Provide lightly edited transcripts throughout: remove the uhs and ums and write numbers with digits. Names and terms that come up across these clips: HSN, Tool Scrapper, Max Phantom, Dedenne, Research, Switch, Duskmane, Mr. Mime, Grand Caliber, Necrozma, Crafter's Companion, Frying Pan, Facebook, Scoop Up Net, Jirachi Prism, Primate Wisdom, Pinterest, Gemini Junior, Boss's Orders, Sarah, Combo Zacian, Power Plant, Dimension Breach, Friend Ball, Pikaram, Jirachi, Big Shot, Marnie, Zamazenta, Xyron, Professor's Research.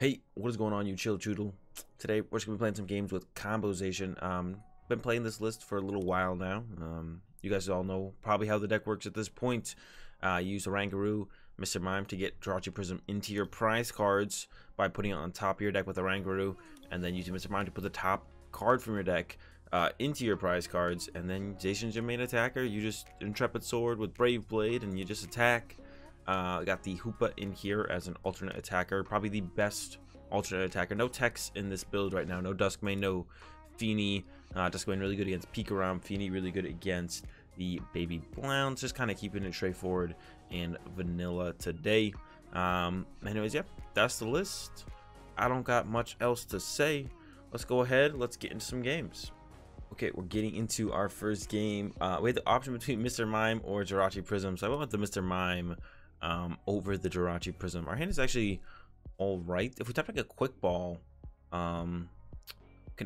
Hey, what is going on, you chill choodle? Today we're just gonna be playing some games with Combo Zacian. Been playing this list for a little while now. You guys all know probably how the deck works at this point. You use Oranguru, Mr. Mime to get Jirachi Prism into your prize cards by putting it on top of your deck with Oranguru, and then using Mr. Mime to put the top card from your deck into your prize cards, and then Zacian's your main attacker. You just Intrepid Sword with Brave Blade and you just attack. Got the Hoopa in here as an alternate attacker, probably the best alternate attacker. No techs in this build right now, no Duskmane, no Feeny. Duskmane really good against Pikaram, Feeny really good against the Baby Blounds. Just kind of keeping it straightforward and vanilla today. Anyways, yep, that's the list. I don't got much else to say. Let's go ahead, let's get into some games. Okay, we're getting into our first game. We had the option between Mr. Mime or Jirachi Prism, so I went with the Mr. Mime over the Jirachi Prism. Our hand is actually all right. If we tap like a Quick Ball, can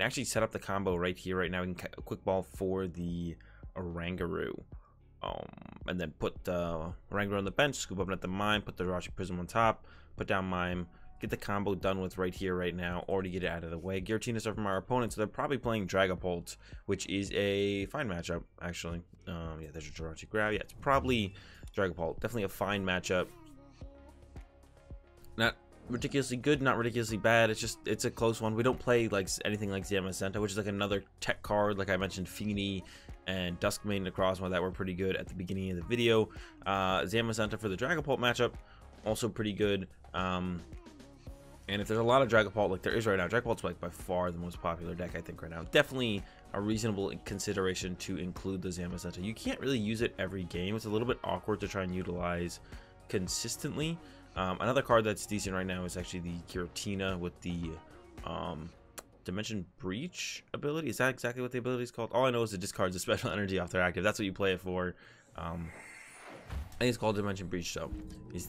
actually set up the combo right here right now. We can Quick Ball for the Oranguru, and then put the Oranguru on the bench, Scoop Up Net the Mime, put the Jirachi Prism on top, put down Mime, get the combo done with right here right now, or to get it out of the way. Giratinas are from our opponent, so they're probably playing Dragapult, which is a fine matchup actually. Yeah, there's a Jirachi grab. Yeah, it's probably Dragapult, definitely a fine matchup. Not ridiculously good, not ridiculously bad. It's just, it's a close one. We don't play like anything like Zamazenta, which is like another tech card. Like I mentioned, Feeny and Duskmane and Necrozma that were pretty good at the beginning of the video. Zamazenta for the Dragapult matchup, also pretty good. And if there's a lot of Dragapult like there is right now, Dragapult's like by far the most popular deck I think right now. Definitely a reasonable consideration to include the Zamazenta. You can't really use it every game. It's a little bit awkward to try and utilize consistently. Another card that's decent right now is actually the Giratina with the Dimension Breach ability. Is that exactly what the ability is called? All I know is it discards a special energy off their active. That's what you play it for. I think it's called Dimension Breach, so is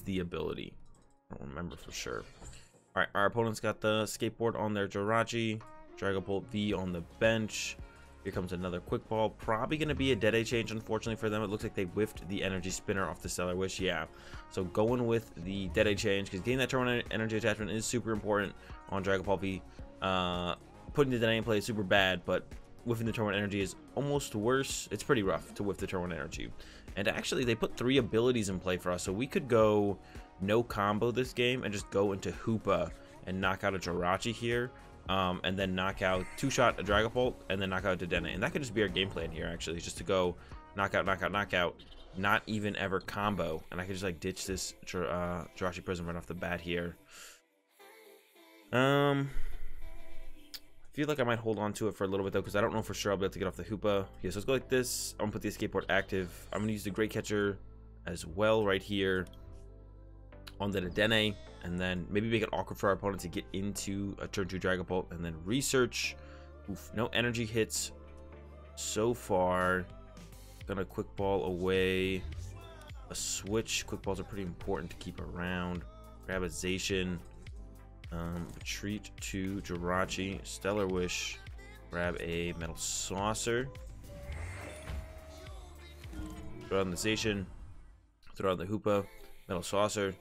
the ability. I don't remember for sure. All right, our opponent's got the Escape Board on their Jirachi, Dragapult V on the bench. Here comes another Quick Ball. Probably going to be a Dedenne change, unfortunately for them. It looks like they whiffed the energy spinner off the Stellar Wish. Yeah, so going with the Dedenne change because getting that turn one energy attachment is super important on Dragapult V. Putting the Dedenne in play is super bad, but whiffing the turn one energy is almost worse. It's pretty rough to whiff the turn one energy. And actually, they put three abilities in play for us, so we could go no combo this game and just go into Hoopa and knock out a Jirachi here, and then knock out two-shot a Dragapult and then knock out Dedenne, and that could just be our game plan here actually, just to go knockout, knockout, knockout, not even ever combo, and I could just like ditch this Jirachi Prism right off the bat here. I feel like I might hold on to it for a little bit though, because I don't know for sure I'll be able to get off the Hoopa. Yeah, so let's go like this. I'm gonna put the Escape Board active. I'm gonna use the Great Catcher as well right here on the Dedenne, and then maybe make it awkward for our opponent to get into a turn 2 Dragapult, and then Research. Oof, no energy hits so far. Gonna Quick Ball away a switch. Quick Balls are pretty important to keep around. Grab a Zacian, retreat to Jirachi, Stellar Wish, grab a Metal Saucer, throw on the Zacian, throw on the Hoopa, Metal Saucer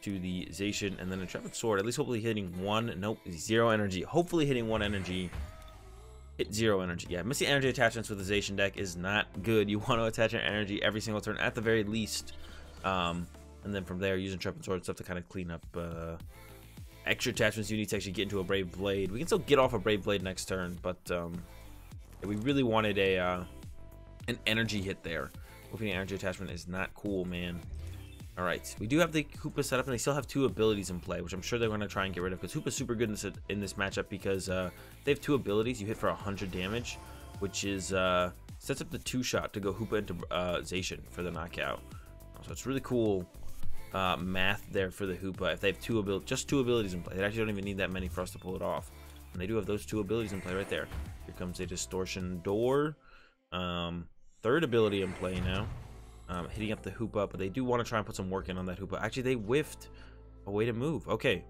to the Zacian, and then Intrepid Sword, at least hopefully hitting one. Nope, zero energy. Hopefully hitting one energy. Hit zero energy. Yeah, missing energy attachments with the Zacian deck is not good. You want to attach an energy every single turn at the very least, and then from there use Intrepid Sword stuff to kind of clean up extra attachments you need to actually get into a Brave Blade. We can still get off a Brave Blade next turn, but we really wanted a an energy hit there. Opening energy attachment is not cool, man. All right, we do have the Hoopa set up, and they still have two abilities in play, which I'm sure they're going to try and get rid of, because Hoopa's super good in this matchup because they have two abilities. You hit for 100 damage, which is sets up the two-shot to go Hoopa into Zacian for the knockout. So it's really cool math there for the Hoopa. If they have just two abilities in play, they actually don't even need that many for us to pull it off. And they do have those two abilities in play right there. Here comes a Distortion Door. Third ability in play now. Hitting up the Hoopa, but they do want to try and put some work in on that Hoopa. Actually, they whiffed a way to move. Okay.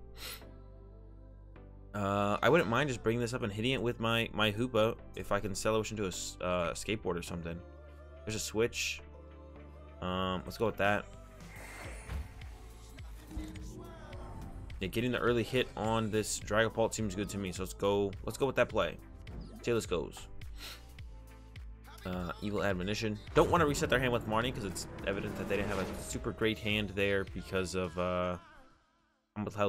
I wouldn't mind just bringing this up and hitting it with my Hoopa if I can Stellar Wish into a skateboard or something. There's a switch. Let's go with that. Yeah, getting the early hit on this Dragapult seems good to me. So let's go with that play. Taylor's goes. Evil Admonition. Don't want to reset their hand with Marnie because it's evident that they didn't have a super great hand there because of how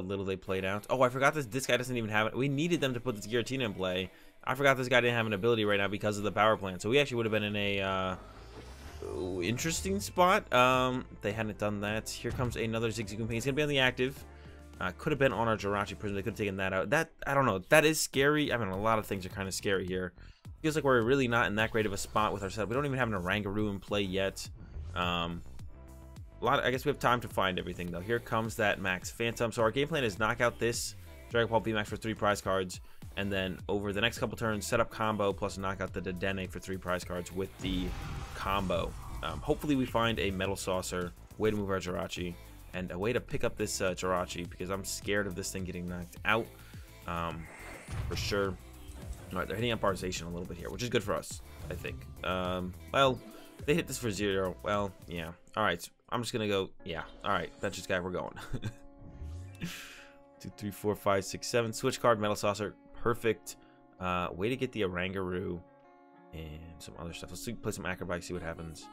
little they played out. Oh, I forgot this guy doesn't even have it. We needed them to put this Giratina in play. I forgot this guy didn't have an ability right now because of the power plant. So we actually would have been in a interesting spot. They hadn't done that. Here comes another Zigzagoon. He's gonna be on the active. Could have been on our Jirachi Prism. They could have taken that out. That, I don't know. That is scary. I mean, a lot of things are kind of scary here. Feels like we're really not in that great of a spot with our setup. We don't even have an Oranguru in play yet. I guess we have time to find everything though. Here comes that Max Phantom. So our game plan is knock out this Dragon Ball VMAX for 3 prize cards, and then over the next couple turns, set up combo plus knock out the Dedenne for 3 prize cards with the combo. Hopefully we find a Metal Saucer, way to move our Jirachi, and a way to pick up this Jirachi, because I'm scared of this thing getting knocked out for sure. All right, they're hitting up our Zacian a little bit here, which is good for us, I think. Well, they hit this for 0. Well, yeah. All right, I'm just gonna go. Yeah. All right, that's just guy. We're going. 2, 3, 4, 5, 6, 7. Switch card, Metal Saucer, perfect. Way to get the Oranguru and some other stuff. Let's play some Acro Bike, see what happens.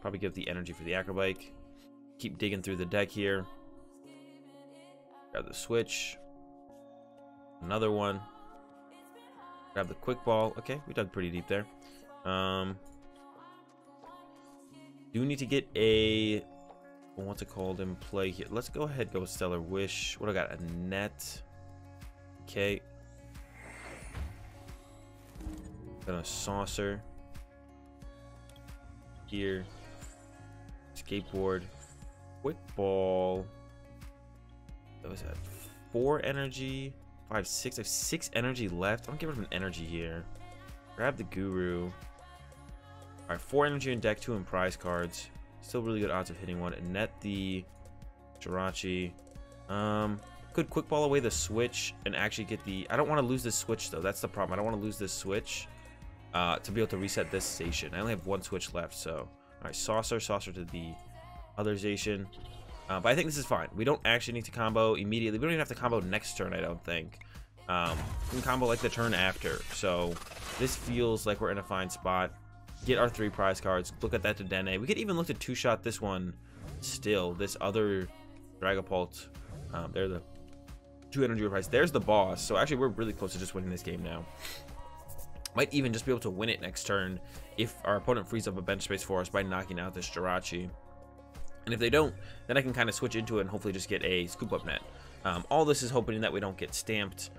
Probably give the energy for the Acro Bike. Keep digging through the deck here. Grab the switch. Another one. Grab the quick ball. Okay, we dug pretty deep there. Do need to get a what's it called in play here. Let's go ahead, go with Stellar Wish. What do I got? A net. Okay. Got a saucer. Here. Skateboard. Quick ball. What was that? 4 energy. 5, 6. I have 6 energy left. I'm gonna get rid of an energy here. Grab the guru. Alright, 4 energy in deck, 2 in prize cards. Still really good odds of hitting one. And net the Jirachi. Could quick ball away the switch and actually get the... I don't want to lose this switch though. That's the problem. I don't want to lose this switch to be able to reset this Zacian. I only have 1 switch left, so... Alright, saucer to the other Zacian. But I think this is fine. We don't actually need to combo immediately. We don't even have to combo next turn, I don't think. We can combo like the turn after. So this feels like we're in a fine spot. Get our 3 prize cards. Look at that Dedenne. We could even look to 2-shot this one still. This other Dragapult. They're the 2 energy prize. There's the boss. So actually, we're really close to just winning this game now. Might even just be able to win it next turn if our opponent frees up a bench space for us by knocking out this Jirachi. And if they don't, then I can kind of switch into it and hopefully just get a Scoop Up Net. All this is hoping that we don't get stamped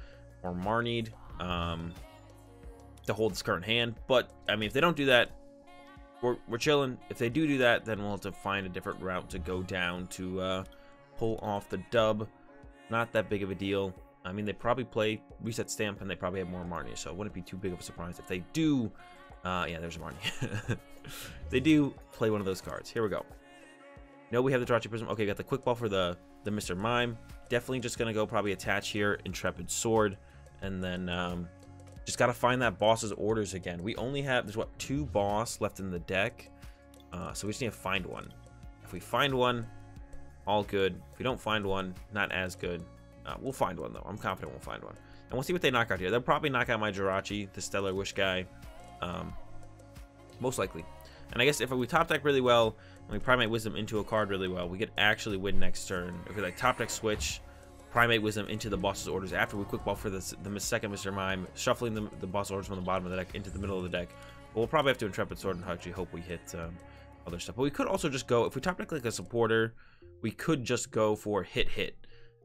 or Marnied to hold this current hand. But, I mean, if they don't do that, we're chilling. If they do that, then we'll have to find a different route to go down to pull off the dub. Not that big of a deal. I mean, they probably play Reset Stamp and they probably have more Marnie, so it wouldn't be too big of a surprise if they do. Yeah, there's a Marnie. They do play one of those cards. Here we go. No, we have the Jirachi Prism. Okay, got the quick ball for the Mr. Mime. Definitely just going to go probably attach here, Intrepid Sword. And then just got to find that Boss's Orders again. We only have, there's what, 2 boss left in the deck. So we just need to find one. If we find one, all good. If we don't find one, not as good. We'll find one, though. I'm confident we'll find one. And we'll see what they knock out here. They'll probably knock out my Jirachi, the Stellar Wish guy. Most likely. And I guess if we top deck really well, and we Primate Wisdom into a card really well, we could actually win next turn. If we like top deck switch, Primate Wisdom into the Boss's Orders after we quick ball for the second Mr. Mime, shuffling the Boss's Orders from the bottom of the deck into the middle of the deck. But we'll probably have to Intrepid Sword and actually hope we hit other stuff. But we could also just go, if we top deck like a supporter, we could just go for hit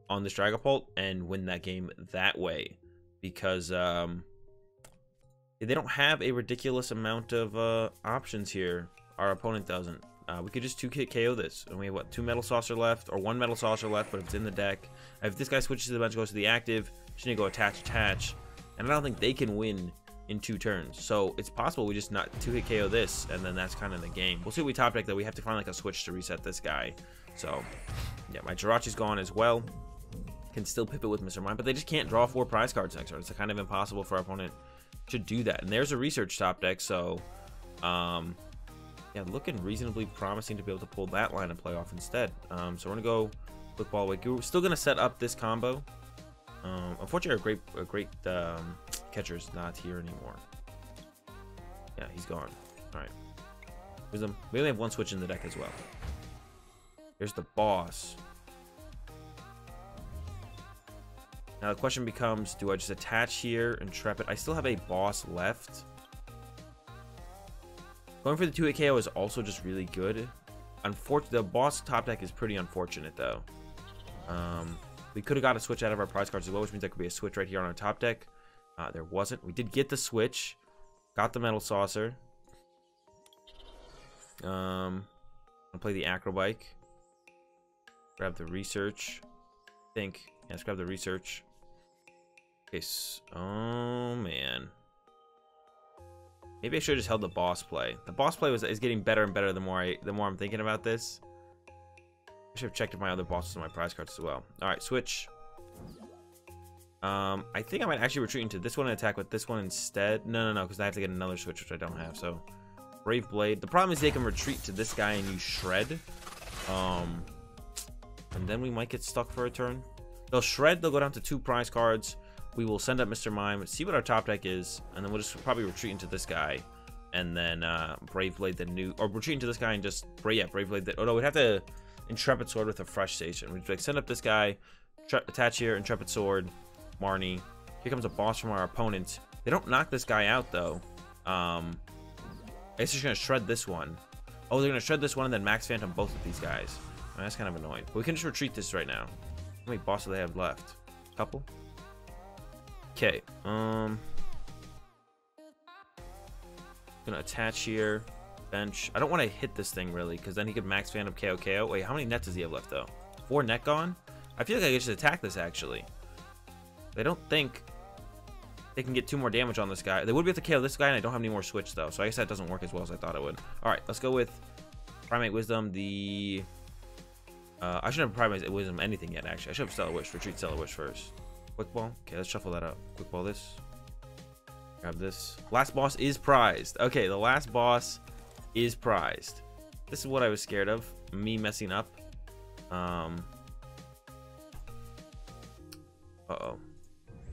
on this Dragapult and win that game that way. Because, they don't have a ridiculous amount of options here. Our opponent doesn't. We could just 2-hit KO this. And we have, what, 2 Metal Saucer left? Or 1 Metal Saucer left, but it's in the deck. If this guy switches to the bench, goes to the active, just need to go attach. And I don't think they can win in 2 turns. So it's possible we just not 2-hit KO this, and then that's kind of the game. We'll see what we top deck, though. We have to find, like, a switch to reset this guy. So, yeah, my Jirachi's gone as well. Can still pip it with Mr. Mime, but they just can't draw 4 prize cards next turn. It's kind of impossible for our opponent to do that. And there's a research top deck, so yeah, looking reasonably promising to be able to pull that line and play off instead. So we're gonna go Quick Ball Wake. We're still gonna set up this combo. Unfortunately, our great catcher's not here anymore. Yeah, he's gone. All right. Wisdom. We only have one switch in the deck as well. Here's the boss. Now the question becomes, do I just attach here, Intrepid? I still have a boss left. Going for the 2-hit KO is also just really good. Unfortunately, the boss top deck is pretty unfortunate, though. We could have got a switch out of our prize cards as well, which means there could be a switch right here on our top deck. There wasn't. We did get the switch. Got the Metal Saucer. I'll play the Acro Bike. Grab the Research. I think. Yeah, let's grab the Research. Oh man, maybe I should have just held the boss play. The boss play is getting better and better the more I'm thinking about this. I should have checked if my other bosses and my prize cards as well. All right, switch. I think I might actually retreat into this one and attack with this one instead. No, because I have to get another switch, which I don't have. So Brave Blade. The problem is they can retreat to this guy and you shred, and then we might get stuck for a turn. They'll shred, they'll go down to 2 prize cards. We will send up Mr. Mime, see what our top deck is, and then we'll just probably retreat into this guy, and then Brave Blade the new, or retreat into this guy and just, yeah, Brave Blade the, oh no, we'd have to Intrepid Sword with a fresh station. We'd like send up this guy, attach here, Intrepid Sword, Marnie. Here comes a boss from our opponent. They don't knock this guy out though. It's just gonna shred this one. Oh, they're gonna shred this one and then Max Phantom both of these guys. I mean, that's kind of annoying. But we can just retreat this right now. How many bosses do they have left? A couple? Okay. Gonna attach here. Bench. I don't want to hit this thing really, because then he could Max Phantom KO KO. Wait, how many nets does he have left though? 4 net gone? I feel like I could just attack this actually. They don't think they can get 2 more damage on this guy. They would be able to KO this guy, and I don't have any more switch though, so I guess that doesn't work as well as I thought it would. Alright, let's go with Primate Wisdom, the I shouldn't have Primate Wisdom anything yet, actually. I should have Stellar Wish. Retreat Stellar Wish first. Quick Ball. Okay, let's shuffle that up. Quick Ball this. Grab this. Last boss is prized. Okay, the last boss is prized. This is what I was scared of. Me messing up. Uh-oh.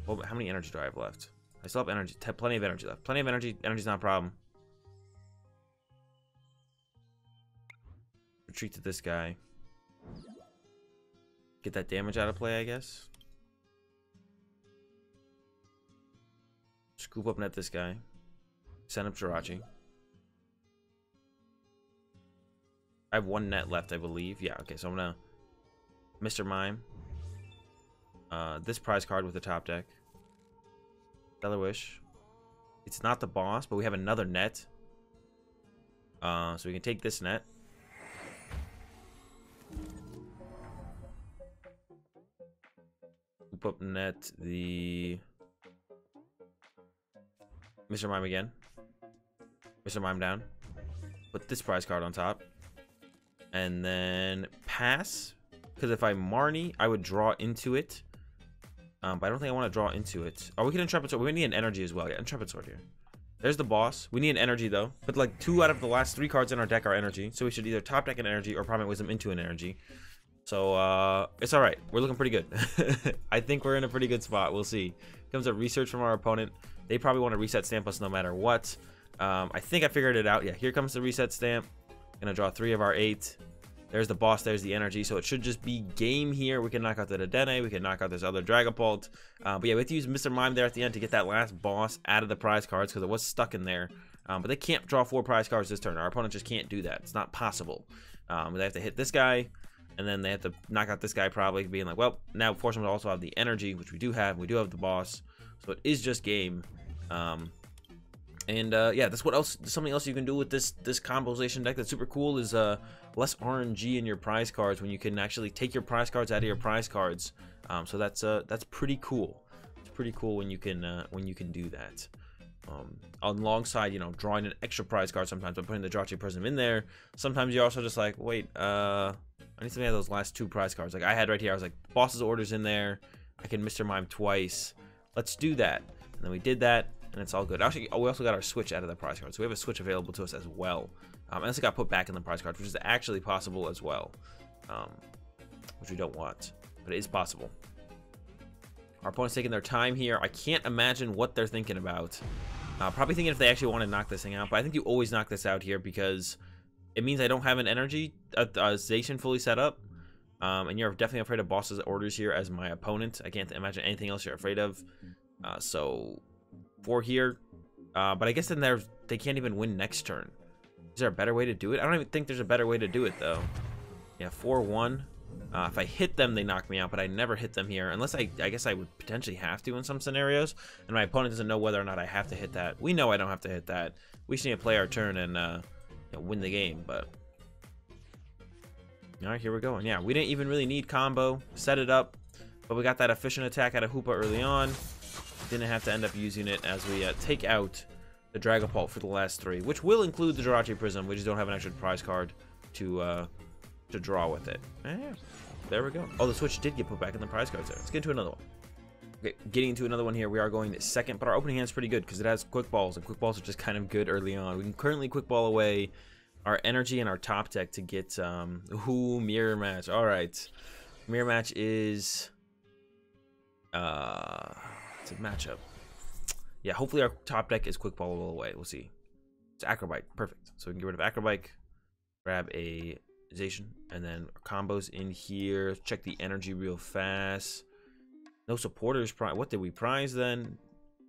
Well, how many energy do I have left? I still have energy. Plenty of energy left. Plenty of energy. Energy's not a problem. Retreat to this guy. Get that damage out of play, I guess. Scoop Up Net this guy. Send up Jirachi. I have 1 net left, I believe. Yeah, okay, so I'm gonna Mr. Mime. This prize card with the top deck. Stellar Wish. It's not the boss, but we have another net. So we can take this net. Up net the Mr. Mime again. Mr. Mime down. Put this prize card on top. And then pass. Because if I Marnie, I would draw into it. But I don't think I want to draw into it. Oh, we can Intrepid Sword. We need an energy as well. Yeah, Intrepid Sword here. There's the boss. We need an energy though. But like 2 out of the last 3 cards in our deck are energy. So we should either top deck an energy or Primate Wisdom into an energy. So, it's alright. We're looking pretty good. I think we're in a pretty good spot. We'll see. Comes up Research from our opponent. They probably want to Reset Stamp us no matter what. I think I figured it out. Yeah, here comes the Reset Stamp. Gonna draw 3 of our 8. There's the boss. There's the energy. So it should just be game here. We can knock out the Dedenne. We can knock out this other Dragapult. But yeah, we have to use Mr. Mime there at the end to get that last boss out of the prize cards because it was stuck in there. But they can't draw 4 prize cards this turn. Our opponent just can't do that. It's not possible. They have to hit this guy. And then they have to knock out this guy probably, being like, well, now force them to also have the energy, which we do have. We do have the boss. So it is just game. Yeah, that's what else, something else you can do with this Combo Zacian deck that's super cool is less RNG in your prize cards when you can actually take your prize cards out of your prize cards. So that's pretty cool. It's pretty cool when you can do that. Alongside, you know, drawing an extra prize card sometimes, but putting the Jirachi Prism in there. Sometimes you're also just like, wait, I need something out of those last 2 prize cards. Like I had right here, I was like, Boss's Orders in there. I can Mr. Mime twice. Let's do that. And then we did that, and it's all good. Actually, we also got our switch out of the prize card. So we have a switch available to us as well. And this got put back in the prize card, which is actually possible as well. which we don't want, but it is possible. Our opponent's taking their time here. I can't imagine what they're thinking about. Probably thinking if they actually want to knock this thing out, but I think you always knock this out here because it means I don't have an energy station fully set up. And you're definitely afraid of Boss's Orders here as my opponent. I can't imagine anything else you're afraid of. So, 4 here. But I guess then they can't even win next turn. Is there a better way to do it? I don't even think there's a better way to do it, though. Yeah, 4-1. If I hit them, they knock me out, but I never hit them here. Unless I guess I would potentially have to in some scenarios. And my opponent doesn't know whether or not I have to hit that. We know I don't have to hit that. We just need to play our turn and you know, win the game, but... Alright, here we're going. Yeah, we didn't even really need combo. Set it up. But we got that efficient attack out of Hoopa early on. Didn't have to end up using it as we take out the Dragapult for the last 3, which will include the Jirachi Prism. We just don't have an extra prize card to draw with it. Yeah, there we go. Oh, the Switch did get put back in the prize cards there. Let's get into another one. Okay, getting into another one here. We are going to second, but our opening hand is pretty good because it has Quick Balls, and Quick Balls are just kind of good early on. We can currently Quick Ball away our energy and our top deck to get Mirror Match. All right, Mirror Match is it's a matchup. Yeah, hopefully our top deck is Quick Ball away. We'll see. It's Acro Bike, perfect. So we can get rid of Acro Bike, grab a Zacian, and then combos in here. Check the energy real fast. No supporters. What did we prize then?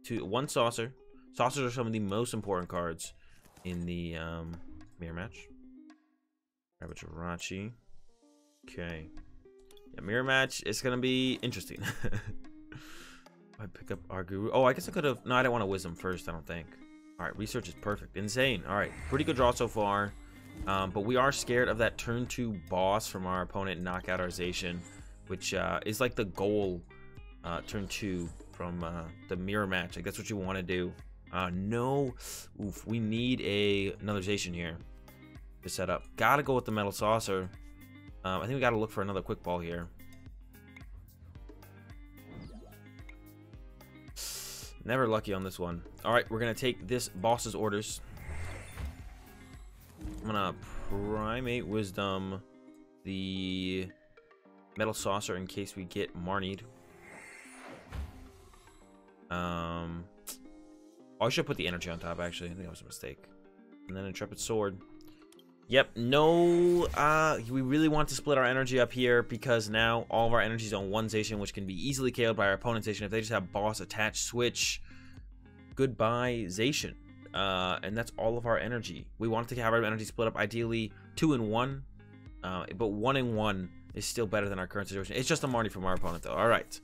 1 saucer. Saucers are some of the most important cards in the Mirror Match. Grab a Jirachi. Okay. Yeah, Mirror Match. It's gonna be interesting. I pick up our Guru. Oh, I guess I could have. No, I didn't want to Wisdom first, I don't think. All right, Research is perfect. Insane. All right, pretty good draw so far. But we are scared of that turn 2 boss from our opponent, knockout our Zacian, which is like the goal turn 2 from the Mirror Match. Like, that's what you want to do. No. Oof, we need another Zacian here to set up. Gotta go with the Metal Saucer. I think we gotta look for another Quick Ball here. Never lucky on this one. All right, we're gonna take this Boss's Orders. I'm gonna Primate Wisdom the Metal Saucer in case we get Marnied. Oh, I should put the energy on top, actually. I think that was a mistake. And then Intrepid Sword. Yep, no, we really want to split our energy up here because now all of our energy is on one Zacian, which can be easily KO'd by our opponent's Zacian if they just have boss attached switch. Goodbye, Zacian. And that's all of our energy. We want to have our energy split up, ideally 2 and 1, but 1 and 1 is still better than our current situation. It's just a Marnie from our opponent, though. All right,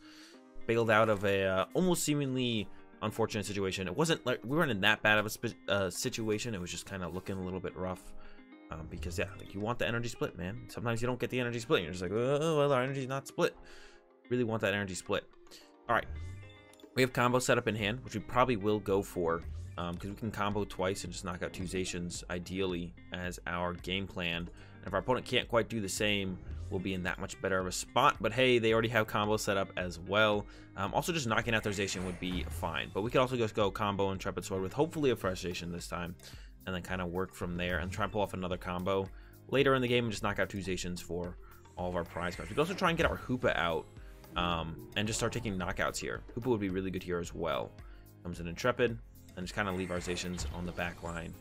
bailed out of a almost seemingly unfortunate situation. It wasn't like we weren't in that bad of a situation. It was just kind of looking a little bit rough because yeah, like you want the energy split, man. Sometimes you don't get the energy split. And you're just like, oh, well, our energy's not split. Really want that energy split. All right, we have combo set up in hand, which we probably will go for. Because we can combo twice and just knock out 2 Zacians, ideally, as our game plan. And if our opponent can't quite do the same, we'll be in that much better of a spot. But hey, they already have combo set up as well. Also, just knocking out their Zacian would be fine. But we could also just go combo Intrepid Sword with hopefully a fresh Zacian this time. And then kind of work from there and try and pull off another combo later in the game and just knock out 2 Zacians for all of our prize cards. We could also try and get our Hoopa out and just start taking knockouts here. Hoopa would be really good here as well. Comes in Intrepid. And just kind of leave our Zacians on the back line.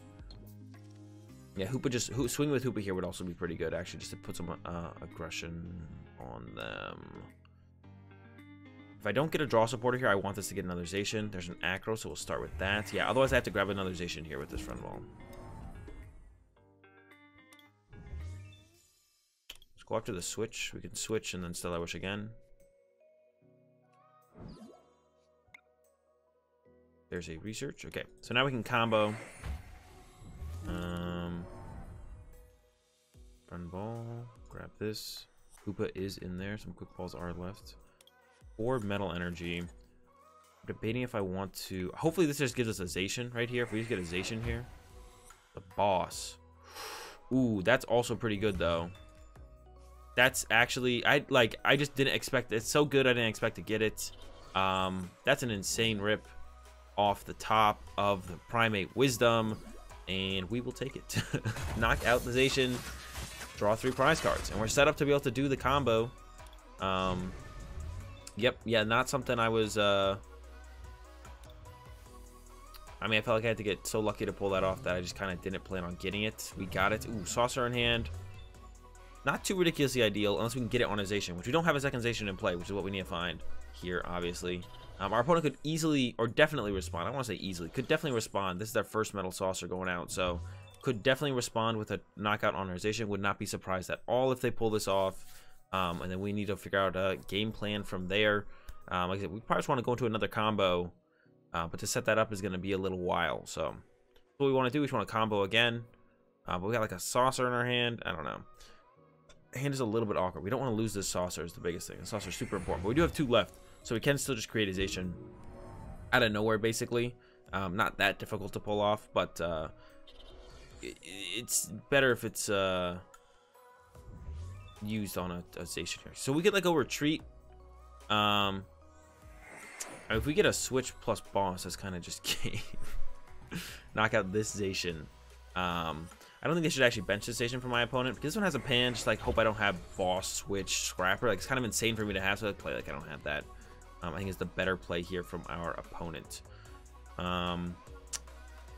Yeah, Hoopa swing with Hoopa here would also be pretty good, actually, just to put some aggression on them. If I don't get a draw supporter here, I want this to get another Zacian. There's an Acro, so we'll start with that. Yeah, otherwise I have to grab another Zacian here with this Friend Ball. Let's go after the switch. We can switch and then Stellar Wish again. There's a Research. Okay, so now we can combo. Friend Ball. Grab this. Hoopa is in there. Some Quick Balls are left. Or Metal Energy. I'm debating if I want to... Hopefully this just gives us a Zacian right here. If we just get a Zacian here. The boss. Ooh, that's also pretty good, though. That's actually... I just didn't expect... It's so good I didn't expect to get it. That's an insane rip. Off the top of the Primate Wisdom, and we will take it. Knock out the Zacian, draw 3 prize cards, and we're set up to be able to do the combo Yep, yeah, not something I was, I mean, I felt like I had to get so lucky to pull that off that I just kind of didn't plan on getting it. We got it. Ooh, Saucer in hand. Not too ridiculously ideal, unless we can get it on a Zacian, which we don't have a second Zacian in play, which is what we need to find here, obviously. Our opponent could easily, or definitely respond. I want to say easily. Could definitely respond. This is their first Metal Saucer going out, so could definitely respond with a knockout on our Zacian. Would not be surprised at all if they pull this off. And then we need to figure out a game plan from there. Like I said, we probably just want to go into another combo, but to set that up is going to be a little while. So what we want to do, we just want to combo again. But we got like a Saucer in our hand. I don't know. Hand is a little bit awkward. We don't want to lose this Saucer is the biggest thing. The Saucer is super important, but we do have two left, so we can still just create a Zacian out of nowhere, basically. Not that difficult to pull off, but it's better if it's used on a Zacian here. So we could like go retreat. If we get a switch plus boss, that's kind of just game. Knock out this Zacian. I don't think they should actually bench this Zacian for my opponent, because this one has a Pan. Just like hope I don't have boss, switch, scrapper. Like it's kind of insane for me to have, so I play like I don't have that. I think it's the better play here from our opponent. So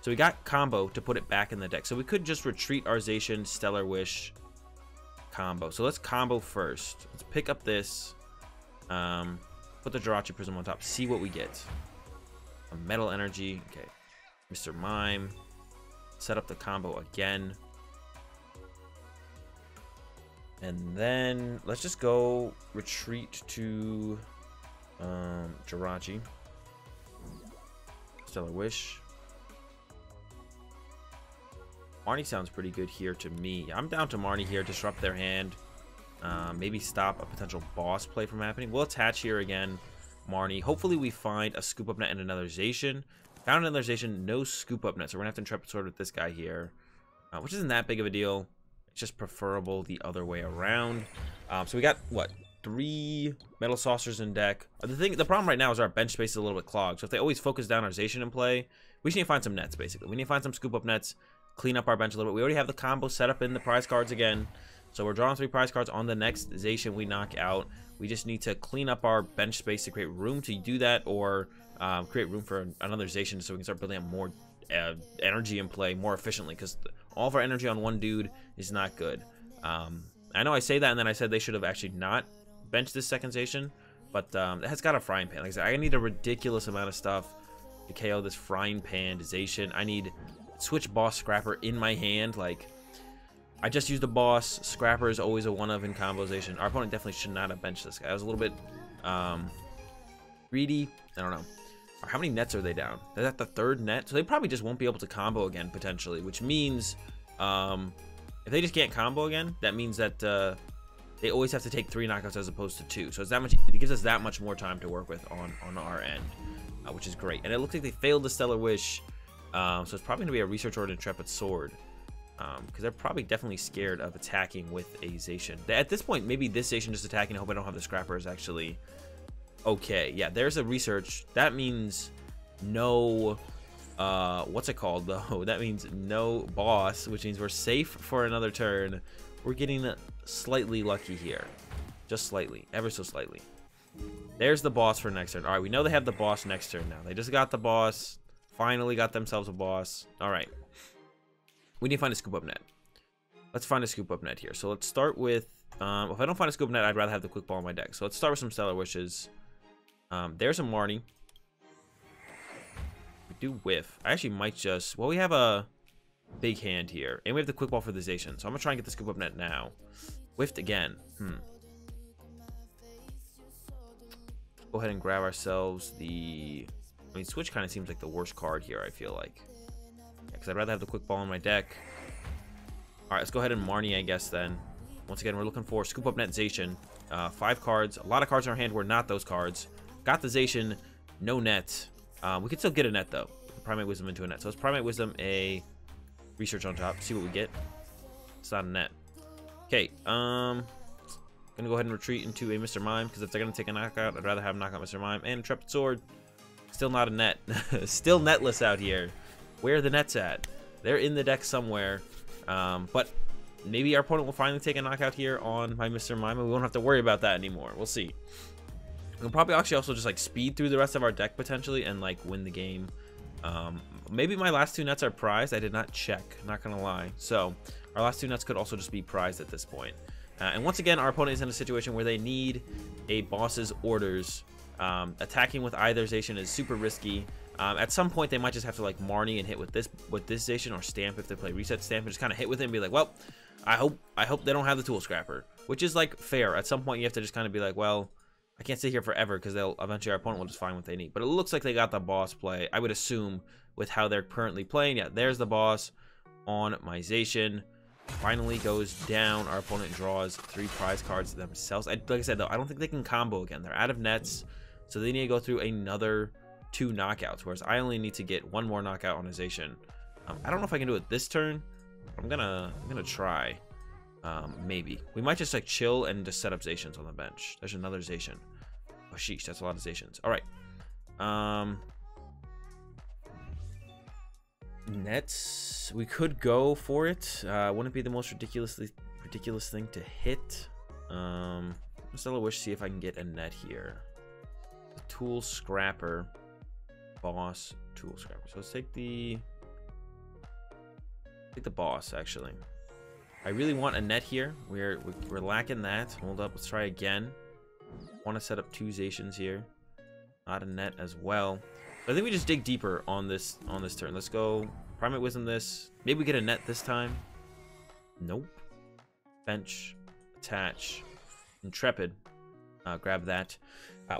we got combo to put it back in the deck. So we could just retreat our Zacian, Stellar Wish, combo. So let's combo first. Let's pick up this. Put the Jirachi Prism on top. See what we get. A Metal Energy. Okay. Mr. Mime. Set up the combo again, and then let's just go retreat to Jirachi, Stellar Wish. Marnie sounds pretty good here to me. I'm down to Marnie here. Disrupt their hand, maybe stop a potential boss play from happening. We'll attach here again, Marnie. Hopefully we find a Scoop Up Net and another Zacian. Found another Zacian, no Scoop Up Net, so we're gonna have to Intrepid Sword with this guy here, which isn't that big of a deal. It's just preferable the other way around. So we got what, 3 Metal Saucers in deck. The problem right now is our bench space is a little bit clogged. So if they always focus down our Zacian in play, we just need to find some nets. Basically, we need to find some Scoop Up Nets, clean up our bench a little bit. We already have the combo set up in the prize cards again, so we're drawing 3 prize cards on the next Zacian we knock out. We just need to clean up our bench space to create room to do that, or create room for another Zacian so we can start building up more energy in play more efficiently, because all of our energy on one dude is not good. I know I say that, and then I said they should have actually not benched this second Zacian, but it has got a Frying Pan. Like I said, I need a ridiculous amount of stuff to KO this Frying Pan Zacian. I need Switch Boss Scrapper in my hand. Like, I just used the boss. Scrapper is always a one-of in combo Zacian. Our opponent definitely should not have benched this guy. I was a little bit greedy. I don't know. How many nets are they down? They're at the 3rd net, so they probably just won't be able to combo again potentially, which means if they just can't combo again, that means that they always have to take 3 knockouts as opposed to 2. So it's that much. It gives us that much more time to work with on our end, which is great. And it looks like they failed the Stellar Wish, so it's probably going to be a Research or an Intrepid Sword, because they're probably definitely scared of attacking with a Zacian. At this point, maybe this Zacian just attacking. I hope I don't have the Scrapper is actually. Okay, yeah, there's a Research. That means no, what's it called though? That means no boss, which means we're safe for another turn. We're getting slightly lucky here. Just slightly, ever so slightly. There's the boss for next turn. All right, we know they have the boss next turn now. They just got the boss, finally got themselves a boss. All right, we need to find a Scoop Up Net. Let's find a Scoop Up Net here. So let's start with, if I don't find a Scoop Up Net, I'd rather have the Quick Ball in my deck. So let's start with some Stellar Wishes. There's a Marnie. We do whiff. I actually might just, well, we have a big hand here, and we have the Quick Ball for the Zacian, so I'm gonna try and get the Scoop Up Net now. Whiffed again. Go ahead and grab ourselves the, I mean, Switch kind of seems like the worst card here, I feel like, because yeah, I'd rather have the Quick Ball in my deck. All right, let's go ahead and Marnie, I guess, then. Once again, we're looking for Scoop Up Net Zacian. 5 cards, a lot of cards in our hand were not those cards. Got the Zacian, no net. We could still get a net though. Primate Wisdom into a net. So it's Primate Wisdom, a Research on top. See what we get. It's not a net. Okay. Gonna go ahead and retreat into a Mr. Mime, because if they're gonna take a knockout, I'd rather have knockout Mr. Mime. And Intrepid Sword. Still not a net. Still netless out here. Where are the nets at? They're in the deck somewhere. But Maybe our opponent will finally take a knockout here on my Mr. Mime, and we won't have to worry about that anymore. We'll see. We'll probably actually also just like speed through the rest of our deck potentially and like win the game. Maybe my last two nets are prized. I did not check, not gonna lie. So our last two nets could also just be prized at this point. And once again, our opponent is in a situation where they need a Boss's Orders. Attacking with either Zacian is super risky. At some point, they might just have to like Marnie and hit with this Zacian, or Stamp if they play Reset Stamp, and just kind of hit with it and be like, well, I hope they don't have the Tool Scrapper, which is like fair. At some point, you have to just kind of be like, well, I can't sit here forever because they'll eventually, our opponent will just find what they need. But it looks like they got the boss play, I would assume, with how they're currently playing. Yeah, there's the boss on my Zacian. Finally goes down. Our opponent draws three prize cards themselves. Like I said, though, I don't think they can combo again. They're out of nets, so they need to go through another two knockouts, whereas I only need to get one more knockout on Zacian. I don't know if I can do it this turn. I'm gonna try. Maybe we might just like chill and just set up Zacians on the bench. There's another Zacian. Oh sheesh, that's a lot of Zacians. All right. Nets, we could go for it. Wouldn't it be the most ridiculous thing to hit? Stellar Wish, see if I can get a net here. The Tool Scrapper, boss, Tool Scrapper. So let's take the boss. Actually, I really want a net here. We're lacking that. Hold up, let's try again. Want to set up two Zacians here. Not a net as well. I think we just dig deeper on this turn. Let's go Primate Wisdom this. Maybe we get a net this time. Nope. Bench. Attach. Intrepid. Grab that.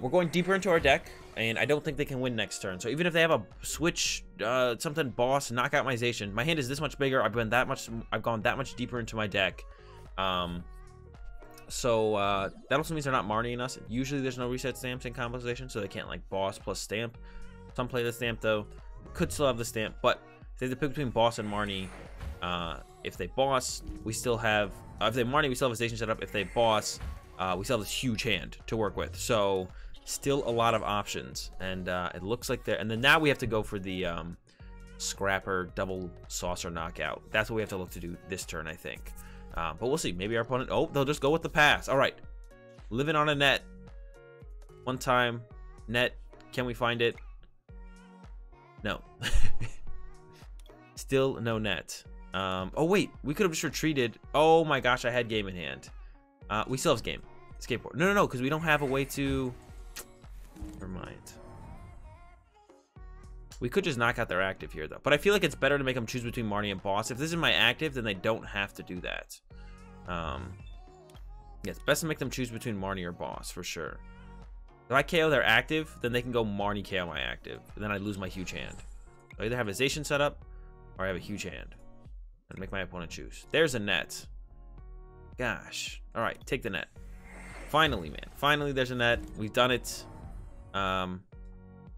We're going deeper into our deck, and I don't think they can win next turn. So even if they have a switch, something boss, knock out my Zacian, my hand is this much bigger. I've gone that much deeper into my deck. So that also means they're not Marnieing us. Usually there's no reset stamps in combo Zacian, so they can't like boss plus stamp. Some play the stamp though, could still have the stamp, but if they have to pick between boss and Marnie, if they boss, we still have, if they Marnie, we still have a Zacian set up. If they boss, we still have this huge hand to work with. So still a lot of options, and it looks like they're, and then now we have to go for the Scrapper double saucer knockout. That's what we have to look to do this turn, I think. But we'll see. Maybe our opponent, oh, they'll just go with the pass. All right, living on a net. One time, net, can we find it? No. Still no net. Oh wait, we could have just retreated. Oh my gosh, I had game in hand. We still have game. Skateboard. No, because we don't have a way to... Never mind. We could just knock out their active here though. But I feel like it's better to make them choose between Marnie and boss. If this is my active, then they don't have to do that. Yeah, it's best to make them choose between Marnie or boss for sure. If I KO their active, then they can go Marnie KO my active, and then I lose my huge hand. I either have a Zacian set up, or I have a huge hand, and make my opponent choose. There's a net. Gosh. All right, take the net. Finally, man. Finally, there's a net. We've done it. I'm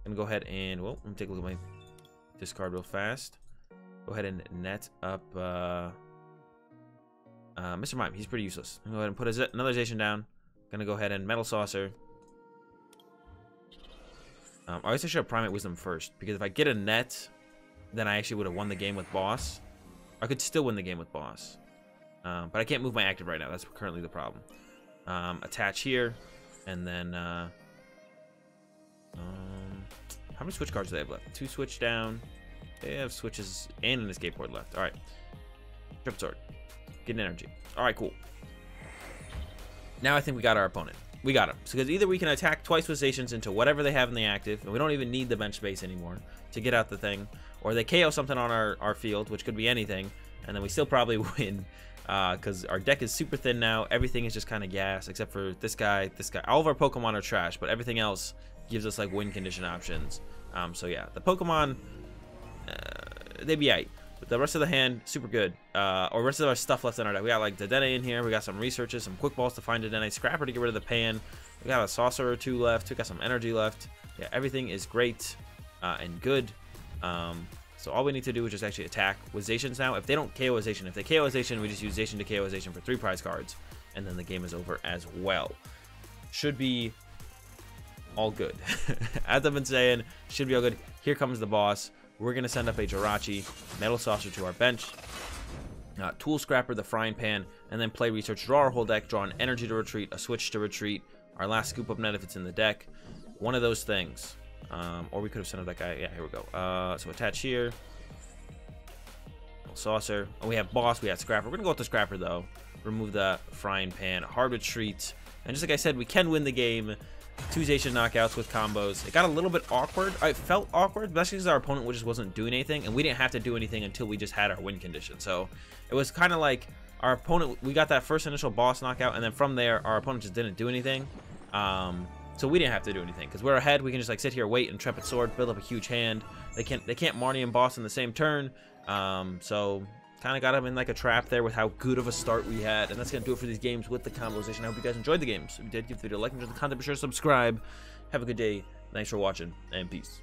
gonna go ahead and, well, let me take a look at my discard real fast. Go ahead and net up Mr. Mime. He's pretty useless. I'm gonna go ahead and put another Zacian down. Gonna go ahead and Metal Saucer. I guess I should have Primate Wisdom first, because if I get a net, then I actually would have won the game with boss. I could still win the game with boss, but I can't move my active right now. That's currently the problem. Attach here, and then how many switch cards do they have left? Two switch down. They have switches and an escape board left. All right, Trip Sword, get an energy. All right, cool. Now I think we got our opponent. We got him. So because either we can attack twice with Zacians into whatever they have in the active, and we don't even need the bench space anymore to get out the thing, or they KO something on our field, which could be anything, and then we still probably win because our deck is super thin now. Everything is just kind of gas, except for this guy, this guy. All of our Pokemon are trash, but everything else gives us like win condition options. So yeah, the Pokemon, they be aight. But the rest of the hand, super good. Or rest of our stuff left in our deck. We got like Dedenne in here. We got some researches, some quick balls to find Dedenne. Scrapper to get rid of the pan. We got a saucer or two left. We got some energy left. Yeah, everything is great and good. So all we need to do is just actually attack with Zacians now. If they don't KO a Zacian, if they KO a Zacian, we just use Zacian to KO a Zacian for three prize cards. And then the game is over as well. Should be all good. As I've been saying, should be all good. Here comes the boss. We're going to send up a Jirachi Metal Saucer to our bench. Tool Scrapper, the Frying Pan, and then play Research, draw our whole deck, draw an energy to retreat, a switch to retreat, our last Scoop Up Net if it's in the deck, one of those things. Or we could have sent up that guy. Yeah, here we go. So attach here. Little Saucer. Oh, we have Boss, we have Scrapper. We're going to go with the Scrapper, though. Remove the Frying Pan, hard retreat. And just like I said, we can win the game. Two Zacian knockouts with combos. It got a little bit awkward. It felt awkward, especially because our opponent just wasn't doing anything, and we didn't have to do anything until we just had our win condition. So it was kind of like our opponent, we got that first initial boss knockout, and then from there, our opponent just didn't do anything. So we didn't have to do anything because we're ahead. We can just like sit here, wait, Intrepid Sword, build up a huge hand. They can't Marnie and Boss in the same turn. So kind of got them in like a trap there with how good of a start we had. And that's going to do it for these games with the Combo Zacian. I hope you guys enjoyed the games. If you did, give the video a like, enjoy the content, be sure to subscribe. Have a good day. Thanks for watching and peace.